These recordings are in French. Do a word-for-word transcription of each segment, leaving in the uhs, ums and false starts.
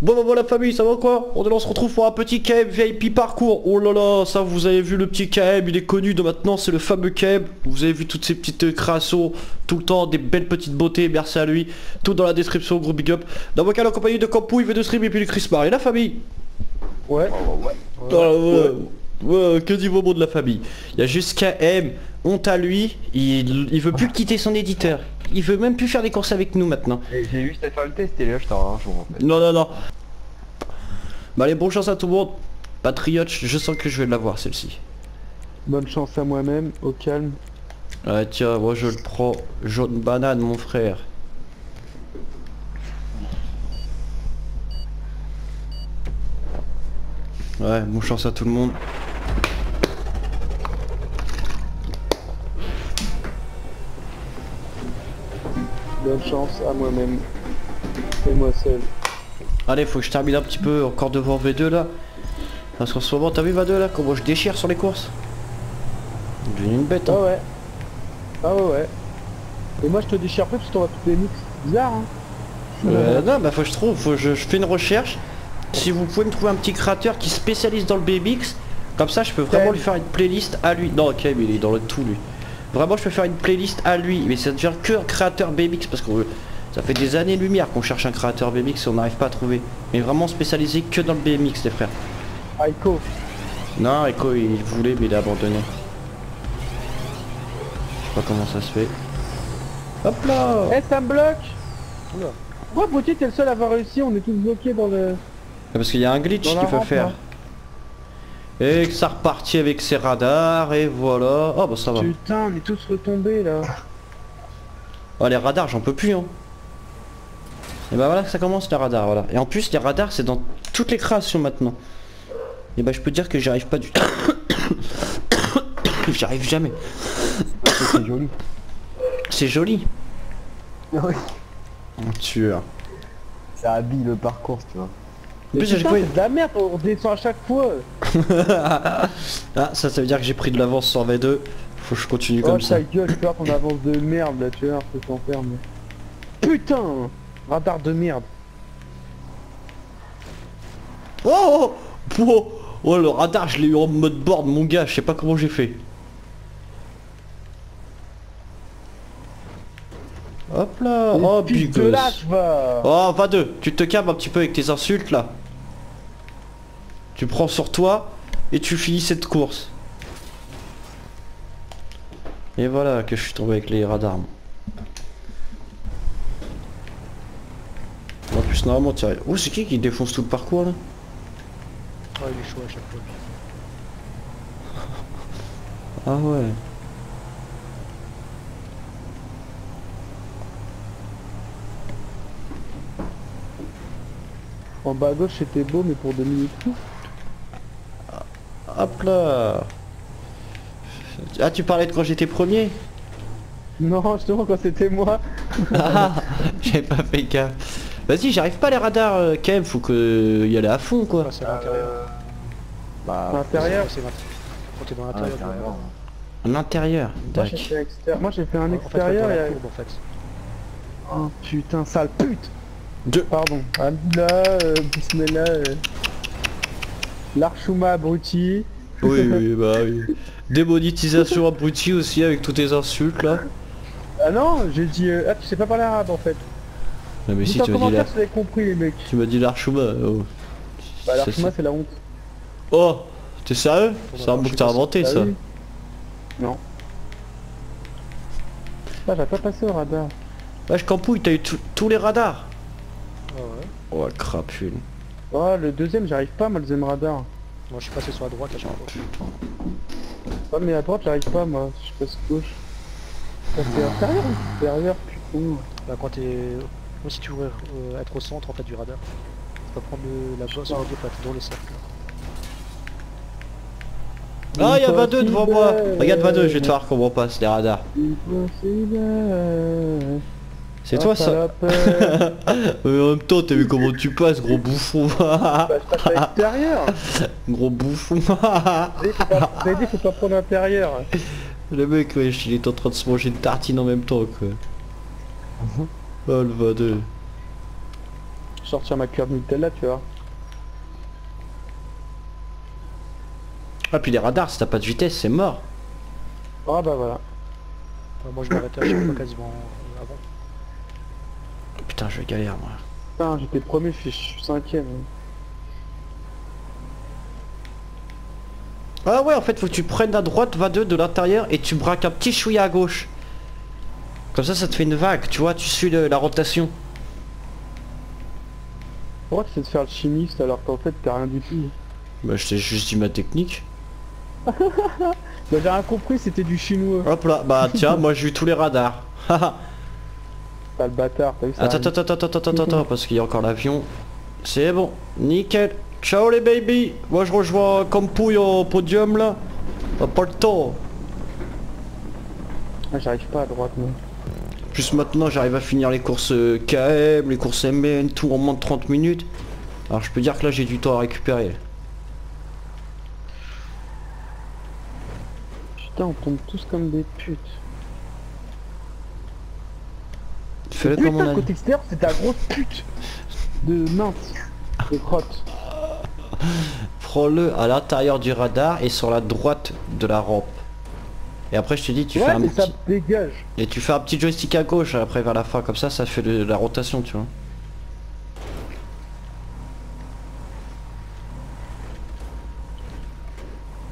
Bon bah bon, la famille, ça va quoi? On se retrouve pour un petit K M V I P parcours. Oh là là, ça vous avez vu le petit K M, il est connu de maintenant, c'est le fameux K M. Vous avez vu toutes ces petites crassos, tout le temps, des belles petites beautés, merci à lui. Tout dans la description, gros big up. Dans mon cas, la compagnie de Campouille, V deux SRYM et puis le Kris Marley, la famille. Ouais. Ouais. Ouais. Ouais, que du beau mot de la famille. Il y a juste K M, honte à lui, il, il veut plus quitter son éditeur. Il veut même plus faire des courses avec nous maintenant. J'ai juste à faire le test et là je t'en range en fait. Non non non. Bah allez, bonne chance à tout le monde. Patriote, je sens que je vais l'avoir celle-ci. Bonne chance à moi-même, au calme. Ah tiens, moi je le prends. Jaune banane mon frère. Ouais, bonne chance à tout le monde. Bonne chance à moi-même et moi seul. Allez, faut que je termine un petit peu encore devant V deux là. Parce qu'en ce moment, t'as vu V deux là, comment je déchire sur les courses. Je deviens une bête. Ah hein. Ouais. Ah ouais ouais. Et moi je te déchire plus parce qu'on va toutes les mix. Bizarre hein. Euh, non bah faut que je trouve, faut que je, je fais une recherche. Si vous pouvez me trouver un petit créateur qui spécialise dans le B M X, comme ça je peux vraiment lui faire une playlist à lui. Non ok, mais il est dans le tout lui. Vraiment je peux faire une playlist à lui, mais ça devient que créateur B M X parce que ça fait des années lumière qu'on cherche un créateur B M X et on n'arrive pas à trouver. Mais vraiment spécialisé que dans le B M X les frères. Aiko. Non Aiko il voulait mais il a abandonné. Je sais pas comment ça se fait. Hop là. Eh hey, ça me bloque. Pourquoi Bruti t'es le seul à avoir réussi, on est tous bloqués dans le... Parce qu'il y a un glitch qu'il faut faire. Et que ça repartit avec ses radars et voilà. Oh bah ça va. Putain on est tous retombés là. Oh les radars j'en peux plus hein. Et bah voilà que ça commence les radars voilà. Et en plus les radars c'est dans toutes les créations maintenant. Et bah je peux dire que j'y arrive pas du tout. J'y arrive jamais. C'est joli. C'est joli. Oui. Tu vois. Ça habille le parcours tu vois. Mais plus, putain, de la merde, on descend à chaque fois. Ah ça ça veut dire que j'ai pris de l'avance sur V deux. Faut que je continue oh, comme ça. Oh gueule, tu vois qu'on avance de merde là, tu vois, faut s'enfermer. Putain, radar de merde. Oh oh, oh oh, le radar je l'ai eu en mode board mon gars, je sais pas comment j'ai fait. Hop là. Et oh bigos. Oh vingt-deux, tu te calmes un petit peu avec tes insultes là. Tu prends sur toi et tu finis cette course. Et voilà que je suis tombé avec les radars. En plus normalement tiens. Oh c'est qui qui défonce tout le parcours là? Ah oh, il est chaud à chaque fois. Ah ouais. En bas à gauche c'était beau mais pour deux minutes. Hop là. Ah tu parlais de quand j'étais premier? Non justement quand c'était moi. Ah, j'ai pas fait gaffe. Vas-y j'arrive pas à les radars quand même, faut que y aller à fond quoi. Ah, c'est à l'intérieur. Bah l'intérieur c'est dans l'intérieur. L'intérieur. Moi j'ai fait, fait un extérieur en fait, et la courbe, en fait. Oh putain sale pute. Deux. Pardon, Abdullah, euh, Bismillah, euh... l'Archouma abruti. Oui, oui, bah oui. Démonétisation abruti aussi avec toutes tes insultes là. Ah non, j'ai dit... Euh... Ah, tu sais pas parler arabe en fait. Ah mais si tu m'as dit là... Tu compris les mecs. Tu m'as dit l'Archouma. Oh. Bah l'Archouma c'est la honte. Oh, t'es sérieux? C'est un mot que t'as inventé ça. Non. Ah j'avais pas passé au radar. Bah je campouille, t'as eu tous les radars. Oh la crapule. Oh le deuxième j'arrive pas moi, le deuxième radar. Moi je suis passé sur la droite à chaque fois. Ouais mais à droite j'arrive pas moi, je passe gauche. C'est intérieur ou derrière putain. Bah quand t'es... Moi si tu veux euh, être au centre en fait du radar, tu peux prendre le... la bosse en deux pattes dans le cercle. Ah y'a vingt-deux devant moi. Regarde vingt-deux, je vais te faire comment on passe les radars. C'est oh, toi ça. Mais en même temps t'as vu comment tu passes gros bouffon. Bah je passe à l'extérieur. Gros bouffon. Vous avez dit faut pas prendre l'intérieur. Le mec ouais, il est en train de se manger une tartine en même temps quoi. Oh le vingt-deux. sortir ma cuillère de Nutella, tu vois. Ah puis les radars, si t'as pas de vitesse, c'est mort. Ah bah voilà. Enfin, moi je m'arrêtais à chaque fois quasiment avant. Putain, je galère moi. Putain, j'étais premier, je suis cinquième. Ah ouais, en fait, faut que tu prennes à droite, va deux de l'intérieur et tu braques un petit chouïa à gauche. Comme ça, ça te fait une vague, tu vois, tu suis le, la rotation. Pourquoi tu sais de faire le chimiste alors qu'en fait t'as rien du tout? Bah je t'ai juste dit ma technique. Bah j'ai rien compris, c'était du chinois. Hop là, bah tiens, moi j'ai eu tous les radars. Haha. T'as le bâtard, t'as vu ça? Attends, attends, attends, attends, attends, attends, parce qu'il y a encore l'avion. C'est bon, nickel. Ciao les baby. Moi je rejoins Campouille au podium là. T'as pas le temps. Ah, j'arrive pas à droite non. Juste maintenant j'arrive à finir les courses K M, les courses M N, tout en moins de trente minutes. Alors je peux dire que là j'ai du temps à récupérer. Putain, on tombe tous comme des putes. Fais-le comme on a dit. Côté extérieur c'est ta grosse pute de mince, de crotte. Prends-le à l'intérieur du radar et sur la droite de la rampe. Et après je te dis tu ouais, fais un petit... dégage. Et tu fais un petit joystick à gauche après vers la fin, comme ça ça fait de la rotation, tu vois.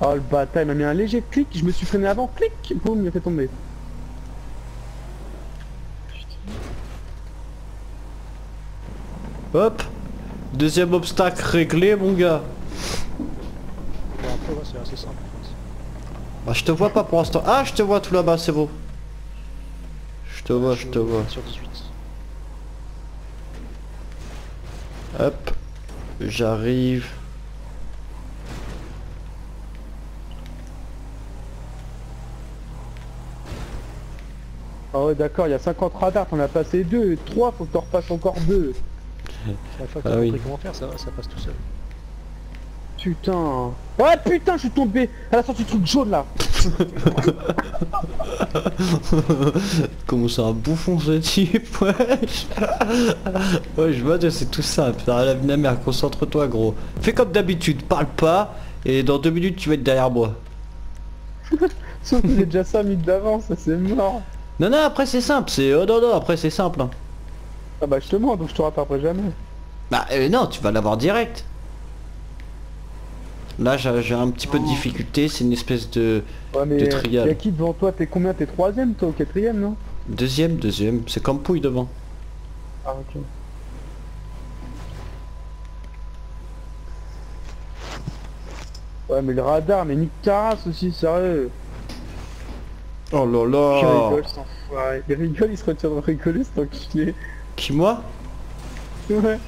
Oh le bâtard, il m'a mis un léger clic, je me suis freiné avant, clic, boum, il a fait tomber. Hop. Deuxième obstacle réglé mon gars. Bon, après ouais, c'est assez simple. Ah, je te vois pas pour l'instant. Ah, je te vois tout là-bas, c'est beau. Je te vois, je te vois. Hop, j'arrive. Ah ouais, d'accord, il y a cinquante radars, t'en as passé deux, trois, faut que t'en repasses encore deux. La fois que t'as compris comment faire, ça va, ça passe tout seul. Putain. Ouais putain, je suis tombé à la sortie du truc jaune là. Comment c'est un bouffon ce type, ouais. Ouais je vois, c'est tout simple. T'as rien à venir, merde, concentre-toi gros. Fais comme d'habitude, parle pas et dans deux minutes tu vas être derrière moi. Sauf que j'ai déjà cinq minutes d'avance, c'est mort. Non non, après c'est simple, c'est... Oh non non, après c'est simple. Hein. Ah bah justement, donc je te rattraperai jamais. Bah euh, non, tu vas l'avoir direct. Là j'ai un petit peu de difficulté, c'est une espèce de, ouais, mais de trial. Y'a qui devant toi? T'es combien? T'es troisième toi ou quatrième non? Deuxième, deuxième, c'est Campouille devant. Ah ok. Ouais mais le radar, mais nique ta race aussi, sérieux. Oh là là. Il rigole, s'enfoiré. Il rigole, il se retire de rigoler, c'est enculé. Qui moi? Ouais.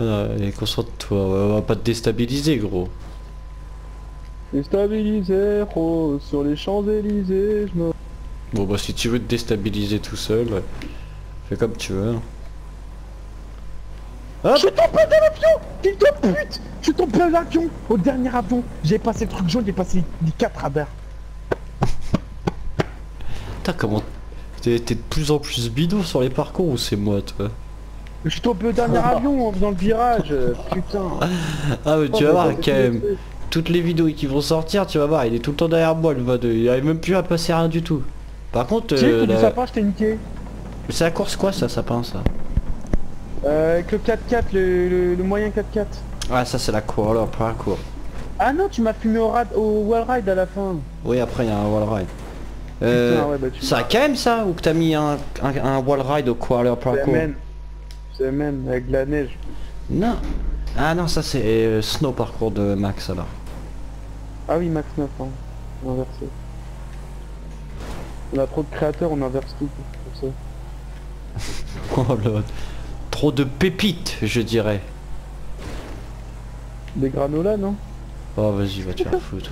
Allez, concentre-toi, on va pas te déstabiliser gros. Déstabiliser gros, sur les Champs-Élysées, je me... Bon bah si tu veux te déstabiliser tout seul, ouais. Fais comme tu veux. Hop. Je suis tombé dans l'avion, fils de pute. Je suis tombé dans l'avion, au dernier avion. J'ai passé le truc jaune, j'ai passé les quatre radars. Putain comment... T'es de plus en plus bidon sur les parcours ou c'est moi toi? Je suis tombé au dernier avion en faisant le virage, putain. Ah mais tu vas voir quand même, toutes les vidéos qui vont sortir, tu vas voir, il est tout le temps derrière moi le vingt-deux, il n'arrive même plus à passer rien du tout. Par contre... Euh, la... sapin, je t'ai niqué. C'est la course quoi ça, sapin ça? Euh, avec le quatre quatre, le, le, le moyen quatre quatre. Ah ça c'est la cour, alors pas la cour. Ah non, tu m'as fumé au, rad... au wall ride à la fin. Oui après il y a un wall ride. Euh, putain, ouais, bah, tu ça quand même ça, ou que t'as mis un, un, un wall ride au quarter parcours? Même avec de la neige. Non. Ah non, ça c'est euh, Snow Parcours de Max alors. Ah oui, Max neuf, hein. On a inversé. On a trop de créateurs, on inverse tout pour ça. Oh là. Trop de pépites, je dirais. Des granolas, non? Oh vas-y, va te faire foutre.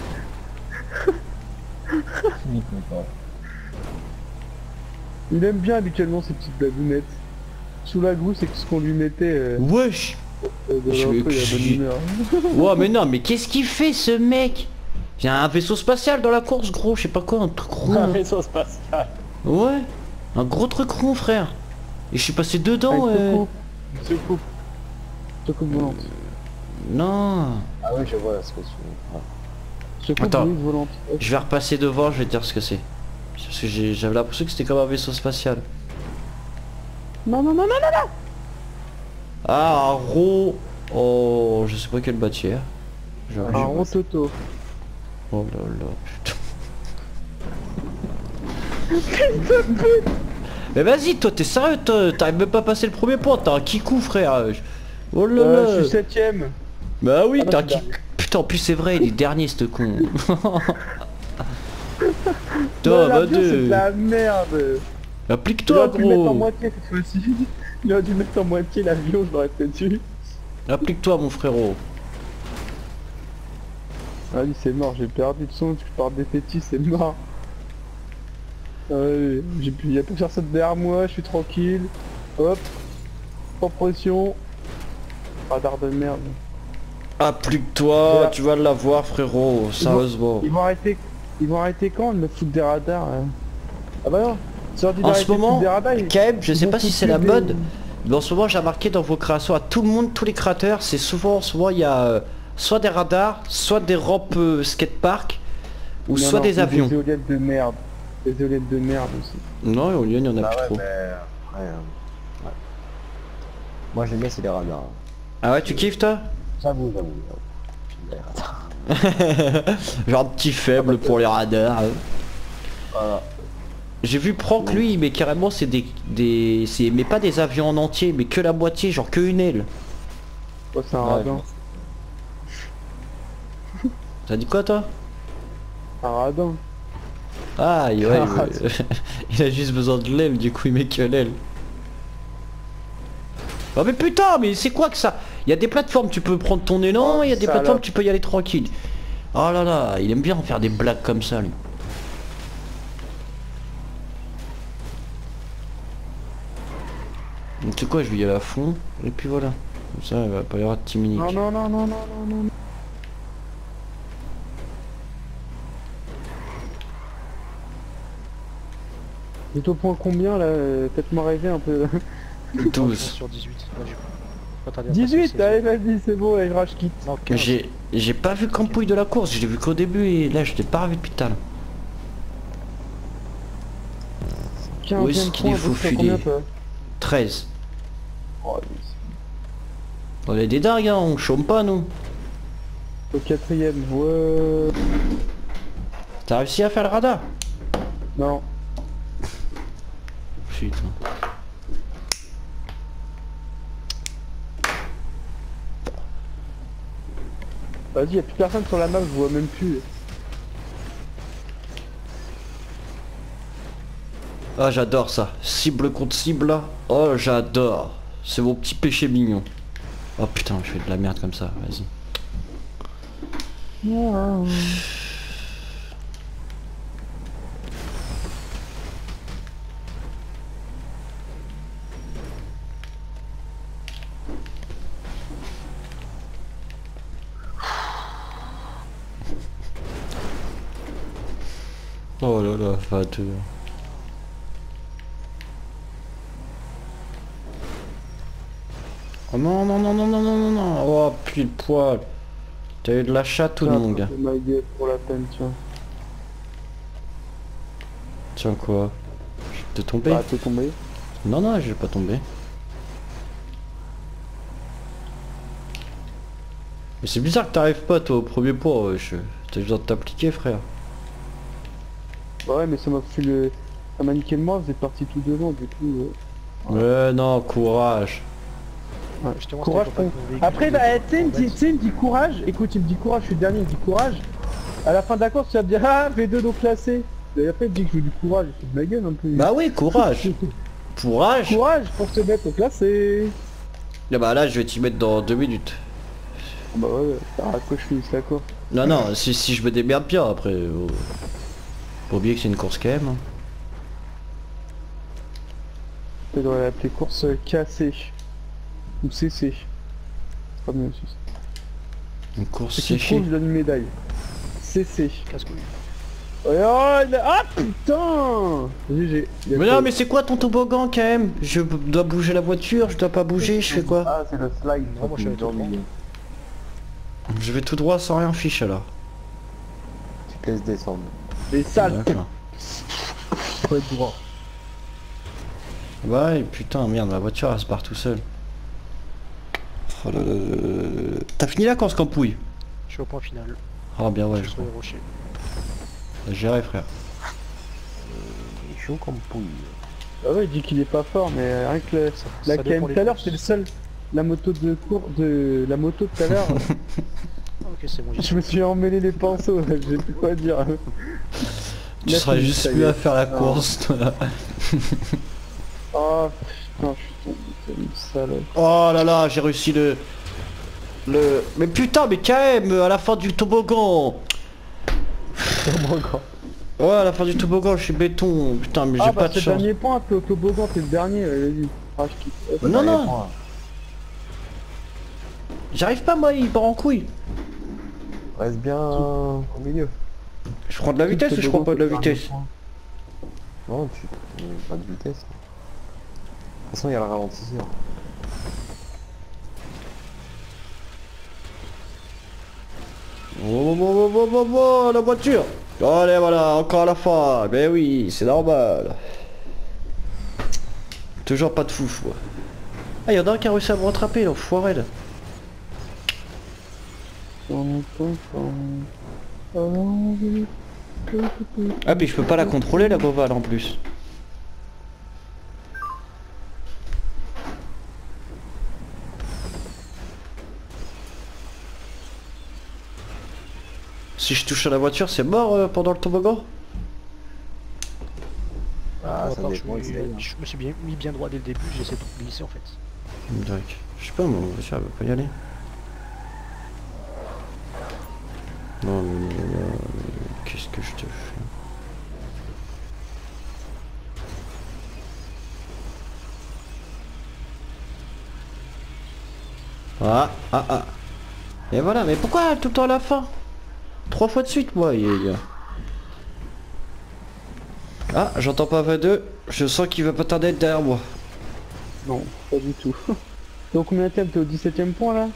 Il aime bien habituellement ces petites blagounettes. Sous la gousse, c'est ce qu'on lui mettait. Euh... Wesh. Euh, je vais... je... Ouais mais non, mais qu'est-ce qu'il fait ce mec? Il y a un vaisseau spatial dans la course gros, je sais pas quoi, un truc rond. Un vaisseau spatial. Ouais, un gros truc rond frère. Et je suis passé dedans. Ah, euh... Soucoupe. Soucoupe volante. Non. Ah oui, je vois ce que tu veux. Attends, volante. Je vais repasser devant, je vais te dire ce que c'est. Parce que j'avais l'impression que c'était comme un vaisseau spatial. Non, non, non, non, non, non. Ah, un ro... Oh, je sais pas quelle bâtière. Un rototo. Oh là là, putain. Mais vas-y toi, t'es sérieux, t'arrives même pas à passer le premier point, t'as un kikou frère. Oh là euh, là. Je suis septième. Bah oui, ah, t'as un kikou. Putain, en plus c'est vrai, il est dernier ce con. Toi, bah deux. La merde. Applique-toi gros. Il aurait dû mettre en moitié cette fois-ci. Il aurait dû mettre en moitié l'avion, je l'aurais peut-être eu. Applique-toi mon frérot. Ah lui c'est mort, j'ai perdu de son, tu parles des fétis, c'est mort. Euh, j'ai pu, y a plus personne derrière moi, je suis tranquille. Hop, sans pression. Radar de merde. Applique-toi, voilà. Tu vas l'avoir frérot, sérieusement. Ils vont, ils vont arrêter, ils vont arrêter quand de me foutre des radars. Hein. Ah bah non. En ce moment, des radars, K M, je sais pas si c'est la des... mode, mais en ce moment j'ai remarqué dans vos créations à tout le monde, tous les créateurs, c'est souvent en ce moment il y a euh, soit des radars, soit des rampes euh, skatepark, ou non, soit non, des avions. Des éoliennes de merde. Des éoliennes de merde aussi. Non, éoliennes, il y en a bah plus ouais, trop. Mais... Ouais, ouais. Moi j'aime bien c'est les radars. Ah ouais, tu kiffes toi? J'avoue, j'avoue. J'aime les radars. Genre de petit faible ah, bah, pour les radars. Hein. Voilà. J'ai vu Prank oui. Lui, mais carrément c'est des... des mais pas des avions en entier, mais que la moitié, genre que une aile. Oh, c'est un ouais, radar. T'as dit quoi toi? Un radar. Ah, il, ouais, ah il, il a juste besoin de l'aile, du coup il met que l'aile. Oh mais putain, mais c'est quoi que ça? Il y a des plateformes, tu peux prendre ton élan, il oh, y a des plateformes, tu peux y aller tranquille. Oh là là, il aime bien faire des blagues comme ça lui. Tu sais quoi, je vais y aller à fond, et puis voilà. Comme ça, il va pas y avoir de timidité. Non, non, non, non, non, non, non. Vous êtes au point combien là? Peut-être m'en rêver un peu. douze. Sur dix-huit. dix-huit, allez vas-y c'est bon, allez, je rage quitte. J'ai j'ai pas vu qu'en pouille de la course, j'ai vu qu'au début et là je t'ai pas revu depuis tout à l'heure. Où est-ce qu'il est fou fuyé? treize. Oh, on est des dingues hein, on chôme pas nous. Au quatrième, ouais. T'as réussi à faire le radar? Non. Putain. Vas-y, y'a plus personne sur la map, je vois même plus. Ah j'adore ça, cible contre cible là. Oh j'adore, c'est mon petit péché mignon. Oh putain, je fais de la merde comme ça, vas-y. Wow. Oh là là, fâteux. Oh non, non, non, non, non, non, non, non. Oh, puis le poil. T'as eu de la chatte ou non, gars? Pour la peine, tiens. Tiens quoi? Je t'ai tombé? Ah, t'es tombé? Non, non, je vais pas tomber. Mais c'est bizarre que t'arrives pas, toi, au premier point. Ouais, je... T'as besoin de t'appliquer, frère. Bah ouais mais ça m'a fait le... Ça m'a niqué le moi, vous êtes parti tout devant du coup... Euh... Ouais non, courage. Ouais, je te courage pour... Après bah tu sais il me dit courage, écoute il me dit courage, je suis le dernier, il me dit courage. À la fin de la course tu vas me dire ah V deux non classé. Et après il me dit que je veux du courage, je fais de ma gueule un peu. Bah oui courage. Courage. Courage pour se mettre au classé. Là bah là je vais t'y mettre dans deux minutes. Bah ouais, à quoi je finis la course. Non non, si, si je me démerde bien après... Oh. Faut oublier que c'est une course K M. On devrait l'appeler course K C ou C C. Pas mieux aussi. Une course C C. Je donne une médaille. C C. Casse-couille. Oh ah, putain G G. Mais non mais c'est quoi ton toboggan K M? Je dois bouger la voiture, je dois pas bouger, je fais quoi? Ah c'est le slide. Oh, moi, je, vais je vais tout droit sans rien fiche alors. Tu te laisses descendre. Les sales. Ouais, droit. Ouais putain merde la voiture elle se barre tout seul. Oh, le... T'as fini là quand on se campouille? Je suis au point final. Ah bien ouais je crois. Géré frère. Il est chaud comme pouille. Ah ouais il dit qu'il est pas fort mais rien que le... ça, la K M tout à l'heure c'est le seul. La moto de cours de la moto tout à l'heure. Ok c'est bon. Je me suis emmêlé les pinceaux, j'ai plus quoi dire. Tu là, seras juste plus à faire la ah. course toi là. Oh putain je suis une salope. Oh là là j'ai réussi le le. Mais putain mais K M à la fin du toboggan. Ouais à la fin du toboggan je suis béton putain mais j'ai ah, bah, pas de chance. Le dernier point t'es au toboggan t'es le dernier vas-y. Ah, je... Non non. J'arrive pas moi il part en couille. Reste bien au milieu. Je prends de la vitesse ou je prends pas de la vitesse? Non tu pas de vitesse. De toute façon il y a le ralentisseur. Oh, oh, oh, oh, oh, la voiture. Allez voilà, encore à la fin. Mais oui, c'est normal. Toujours pas de foufou. Ah y'en a un qui a réussi à me rattraper l'enfoiré là. Ah puis je peux pas la contrôler la bovale en plus. Si je touche à la voiture, c'est mort euh, pendant le toboggan. Ah, ah ça attends, je, me, euh, je me suis bien mis bien droit dès le début, j'essaie de glisser en fait. Donc, je sais pas, mon voiture elle veut pas y aller. Non mais, mais, mais qu'est-ce que je te fais? Ah ah ah. Et voilà, mais pourquoi tout le temps à la fin? Trois fois de suite moi il est... Ah j'entends pas V deux, je sens qu'il va pas tarder derrière moi. Non pas du tout. Donc combien de temps t'es au dix-septième point là?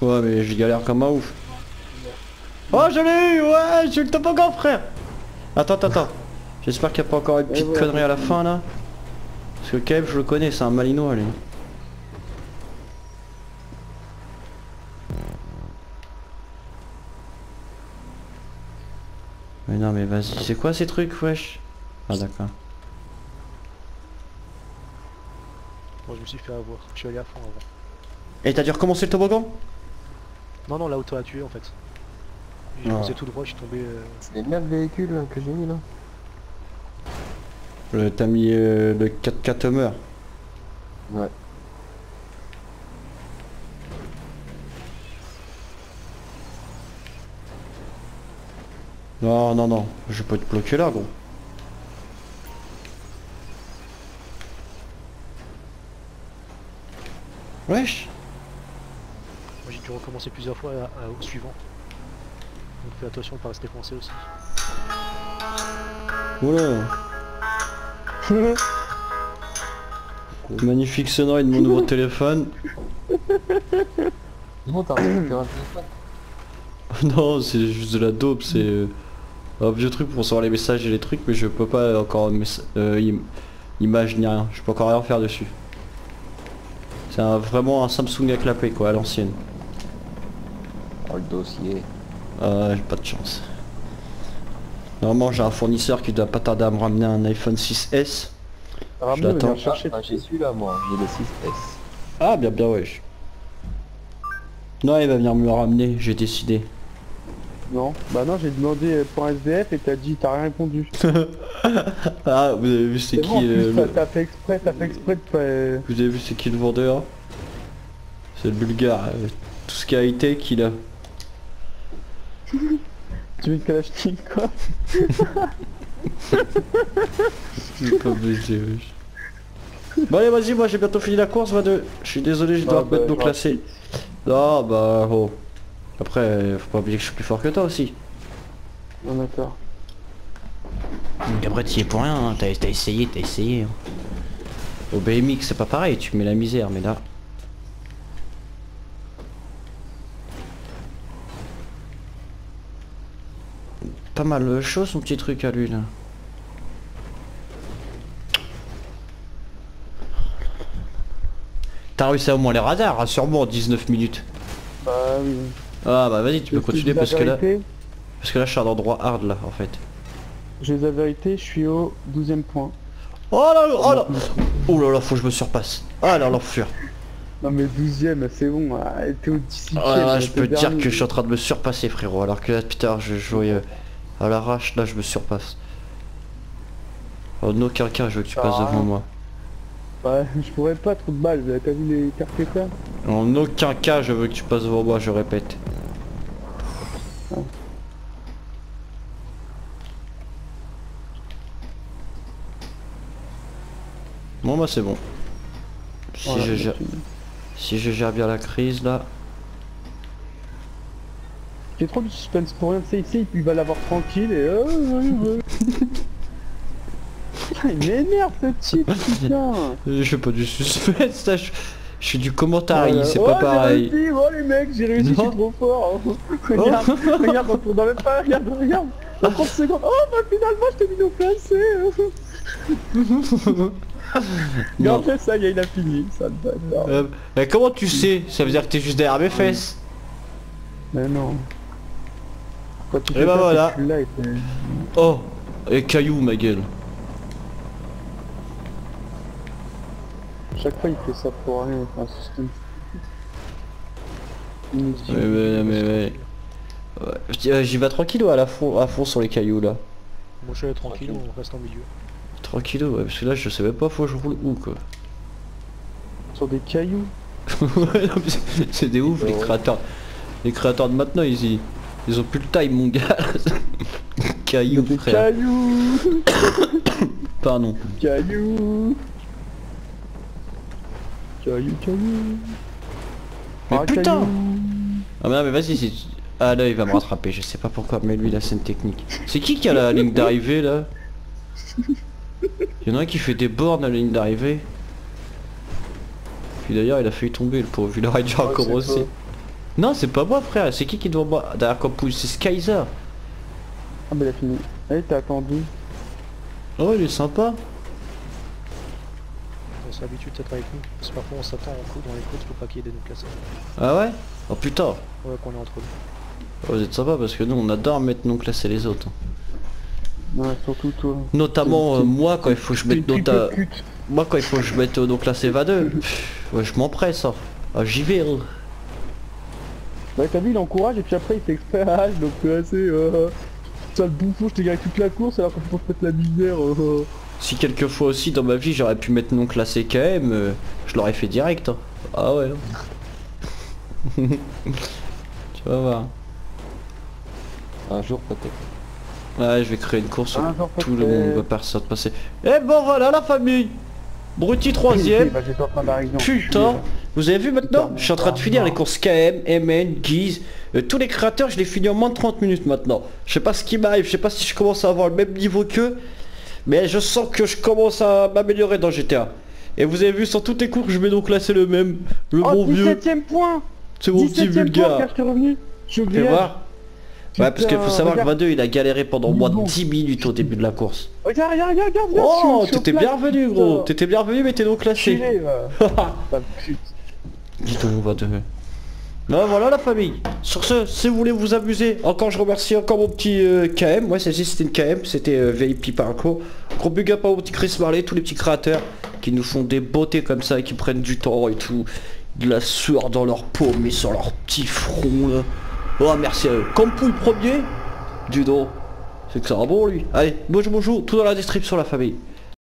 Ouais mais je galère comme un ouf. Oh je l'ai eu. Ouais je suis le toboggan frère. Attends attends attends. J'espère qu'il n'y a pas encore une petite ouais, ouais, connerie ouais. à la fin là. Parce que K M je le connais, c'est un malinois lui. Mais non mais vas-y, c'est quoi ces trucs wesh? Ah d'accord. Bon je me suis fait avoir, je suis allé à fond avant. Et t'as dû recommencer le toboggan? Non non, la auto a tué en fait. J'ai commencé tout droit, je suis tombé... Euh... C'est les mêmes véhicules hein, que j'ai mis là. Euh, t'as mis euh, le quatre quatre Hummer. Ouais. Non, non, non, je peux te bloquer là, gros. Wesh. Moi j'ai dû recommencer plusieurs fois à, à, au suivant. Donc fais attention de pas rester coincé aussi. Oula. Magnifique sonnerie de mon nouveau téléphone. Comment t'as réussi à faire un téléphone? Non, c'est juste de la dope, c'est... Euh... un vieux truc pour recevoir les messages et les trucs, mais je peux pas encore euh, im image ni rien, je peux encore rien faire dessus. C'est vraiment un Samsung à clapper quoi, à l'ancienne. Oh le dossier. Euh, j'ai pas de chance. Normalement j'ai un fournisseur qui doit pas tarder à me ramener un iPhone six S. Ah, je l'attends. Ah, j'ai celui-là moi, j'ai le six S. Ah bien bien ouais. Non il va venir me le ramener, j'ai décidé. Non, bah non j'ai demandé pour S D F et t'as dit t'as rien répondu. Ah vous avez vu c'est qui bon, euh, le... T'as fait exprès, t'as fait exprès de pas... Vous avez vu c'est qui le vendeur? C'est le bulgare, euh, tout ce qui a été qu'il a. Tu veux une Kalachnik quoi? C'est pas baisé wesh. Bon allez vas-y moi j'ai bientôt fini la course vingt-deux. Je suis désolé je dois ah, mettre bah, nos classés. Non bah oh. Après, faut pas oublier que je suis plus fort que toi aussi. Non d'accord. Gabret, il est pour rien, hein. T'as essayé, t'as essayé. Hein. Au B M X, c'est pas pareil, tu mets la misère, mais là... Pas mal chaud son petit truc à lui, là. T'as réussi à au moins les radars, rassure-moi, en dix-neuf minutes. Bah oui. Ah bah vas-y, tu peux continuer parce que là... Parce que là, je suis à l'endroit hard, là, en fait. J'ai la vérité, je suis au douzième point. Oh là là, oh là. Oh là là, faut que je me surpasse. Ah là l'enflure. Non mais douzième, c'est bon, t'es au dix-huitième. Ah là, je peux te dire que je suis en train de me surpasser, frérot, alors que là, putain, je jouais euh, à l'arrache, là, je me surpasse. En aucun cas, je veux que tu passes ah. devant moi. Bah, je pourrais pas, trop de balles, t'as vu les cartes que t'as ? En aucun cas, je veux que tu passes devant moi, je répète. Ah. Bon bah c'est bon. Si voilà, je gère... Si je gère bien la crise là. J'ai trop du suspense pour rien, c'est ici, il va l'avoir tranquille et oh, oh, oh. Il m'énerve ce type, putain. Je fais pas du suspense là, je, je suis du commentaire, voilà. C'est oh, pas pareil. Réussi, oh les mecs, j'ai réussi, je suis trop fort. Hein. Regarde, oh. regarde, on tourne dans le pas, regarde, regarde. Dans trente secondes, oh bah finalement je t'ai mis au placé. Mais en fait ça y est, il a fini, ça me donne... euh, mais comment tu sais? Ça veut dire que t'es juste derrière mes fesses. Mais non. Quand tu et bah ça, voilà. Là et oh, et caillou ma gueule. Chaque fois il fait ça pour rien, enfin c'est une... Mais mais mais... mais... Ouais. Euh, j'y vais tranquille à la fond, à fond sur les cailloux là. Moi je suis tranquille, on reste en milieu. Tranquille, ouais, parce que là je sais même pas, faut que je roule où quoi. Sur des cailloux. Ouais, c'est des ouf, bah, les ouais. créateurs. Les créateurs de maintenant ils y... Ils ont plus le time mon gars. Cailloux des frère. Cailloux. Pardon. Cailloux. Cailloux, cailloux. Mais ah, putain cailloux. Ah mais non mais vas-y si. Ah là il va me rattraper, je sais pas pourquoi, mais lui la scène technique. C'est qui qui a la ligne d'arrivée là? Il y en a un qui fait des bornes à la ligne d'arrivée. Puis d'ailleurs il a failli tomber le pauvre, il aurait déjà recommencé. Non c'est pas moi frère, c'est qui qui doit moi derrière qu'on pousse? C'est Skyzer. Ah bah il a fini. Eh t'as attendu. Oh il est sympa. On s'habitue peut-être avec nous, parce que parfois on s'attend en coup dans les côtes pour pas qu'il y ait des nous cassés. Ah ouais? Oh putain. Ouais qu'on est entre nous. Oh, vous êtes sympa parce que nous on adore mettre non classés les autres. Ouais, surtout toi. Notamment euh, moi quand il faut que je mette nota... Moi quand il faut que je mette euh, donc là c'est vingt-deux. Ouais je m'empresse hein. Ah, j'y vais hein. Ouais t'as vu il encourage et puis après il fait exprès à H donc euh, c'est euh... ça le bouffon, je t'ai garé toute la course alors qu'on peut mettre la misère euh... Si quelquefois aussi dans ma vie j'aurais pu mettre non classé K M, euh, je l'aurais fait direct hein. Ah ouais hein. Tu vas voir. Un jour peut-être. Ah, je vais créer une course où ah, tout le monde va personne passer. Et bon voilà la famille. Bruti troisième. Putain, vous avez vu maintenant putain, je suis en train de finir non. les courses K M, M N, Guise, euh, tous les créateurs je les finis en moins de trente minutes maintenant. Je sais pas ce qui m'arrive, je sais pas si je commence à avoir le même niveau qu'eux, mais je sens que je commence à m'améliorer dans G T A. Et vous avez vu sur toutes les courses je vais donc classer le même. Le oh, bon vieux dix-septième point. C'est mon petit vulgaire. Je vais voir. Ouais parce qu'il faut savoir regarde. que vingt-deux il a galéré pendant moins de dix minutes au début de la course. Regarde, regarde, regarde, regarde. Oh t'étais bien revenu gros, t'étais bien revenu mais t'es donc classé. Dis-donc vingt-deux. Bah voilà la famille. Sur ce, si vous voulez vous amuser, encore je remercie encore mon petit euh, K M. Ouais celle-ci c'était une K M, c'était euh, V I P Parco. Gros big up à mon petit Kris Marley, tous les petits créateurs qui nous font des beautés comme ça et qui prennent du temps et tout. De la sueur dans leur peau mais sur leur petit front là. Oh merci à eux. Comme pour le premier, du dos, c'est que ça va bon lui. Allez, bonjour bonjour, tout dans la description la famille.